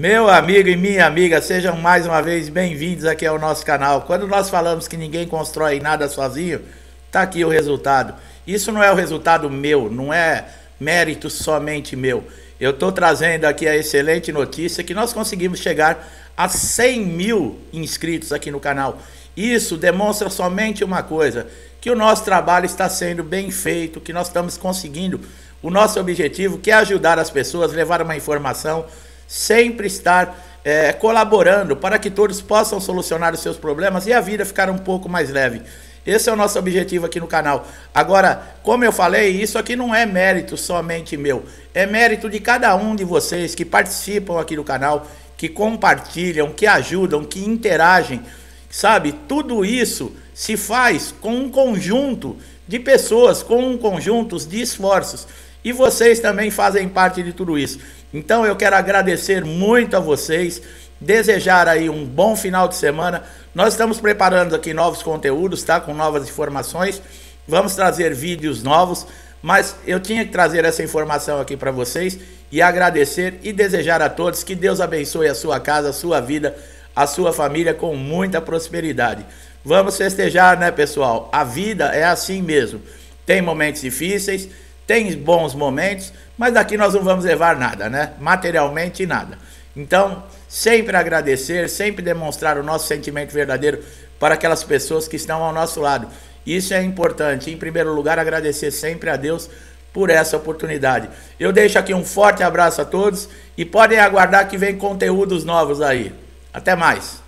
Meu amigo e minha amiga, sejam mais uma vez bem-vindos aqui ao nosso canal. Quando nós falamos que ninguém constrói nada sozinho, tá aqui o resultado. Isso não é o resultado meu, não é mérito somente meu. Eu estou trazendo aqui a excelente notícia que nós conseguimos chegar a 100 mil inscritos aqui no canal. Isso demonstra somente uma coisa, que o nosso trabalho está sendo bem feito, que nós estamos conseguindo o nosso objetivo, que é ajudar as pessoas, levar uma informação, sempre estar colaborando para que todos possam solucionar os seus problemas e a vida ficar um pouco mais leve. Esse é o nosso objetivo aqui no canal. Agora, como eu falei, isso aqui não é mérito somente meu, é mérito de cada um de vocês que participam aqui do canal, que compartilham, que ajudam, que interagem, sabe? Tudo isso se faz com um conjunto de pessoas, com um conjunto de esforços. E vocês também fazem parte de tudo isso. Então eu quero agradecer muito a vocês, desejar aí um bom final de semana. Nós estamos preparando aqui novos conteúdos, tá? Com novas informações. Vamos trazer vídeos novos, mas eu tinha que trazer essa informação aqui para vocês e agradecer e desejar a todos que Deus abençoe a sua casa, a sua vida, a sua família com muita prosperidade. Vamos festejar, né, pessoal? A vida é assim mesmo. Tem momentos difíceis, tem bons momentos, mas daqui nós não vamos levar nada, né? Materialmente nada. Então, sempre agradecer, sempre demonstrar o nosso sentimento verdadeiro para aquelas pessoas que estão ao nosso lado. Isso é importante. Em primeiro lugar, agradecer sempre a Deus por essa oportunidade. Eu deixo aqui um forte abraço a todos e podem aguardar que vem conteúdos novos aí. Até mais!